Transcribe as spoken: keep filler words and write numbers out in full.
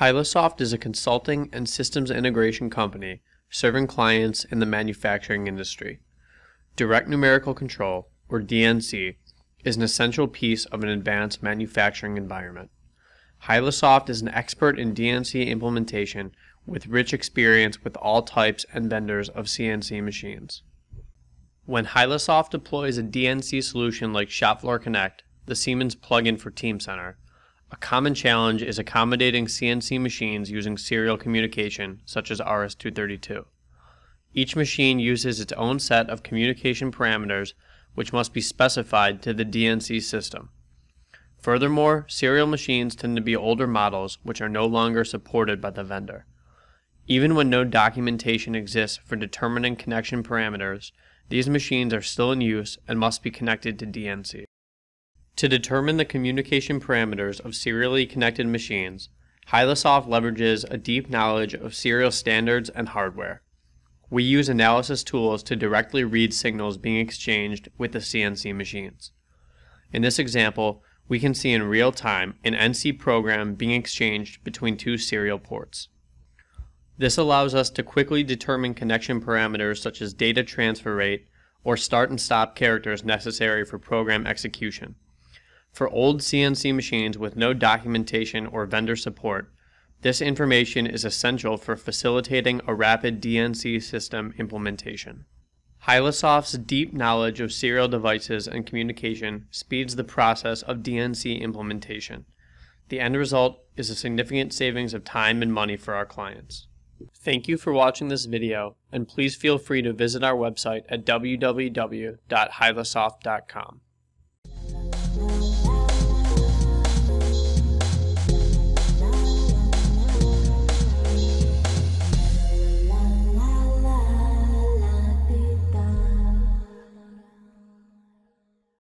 HylaSoft is a consulting and systems integration company serving clients in the manufacturing industry. Direct Numerical Control, or D N C, is an essential piece of an advanced manufacturing environment. HylaSoft is an expert in D N C implementation with rich experience with all types and vendors of C N C machines. When HylaSoft deploys a D N C solution like Shopfloor Connect, the Siemens plugin for Teamcenter, a common challenge is accommodating C N C machines using serial communication, such as R S two thirty-two. Each machine uses its own set of communication parameters, which must be specified to the D N C system. Furthermore, serial machines tend to be older models, which are no longer supported by the vendor. Even when no documentation exists for determining connection parameters, these machines are still in use and must be connected to D N C. To determine the communication parameters of serially connected machines, HylaSoft leverages a deep knowledge of serial standards and hardware. We use analysis tools to directly read signals being exchanged with the C N C machines. In this example, we can see in real time an N C program being exchanged between two serial ports. This allows us to quickly determine connection parameters such as data transfer rate or start and stop characters necessary for program execution. For old C N C machines with no documentation or vendor support, this information is essential for facilitating a rapid D N C system implementation. HylaSoft's deep knowledge of serial devices and communication speeds the process of D N C implementation. The end result is a significant savings of time and money for our clients. Thank you for watching this video, and please feel free to visit our website at w w w dot hylasoft dot com.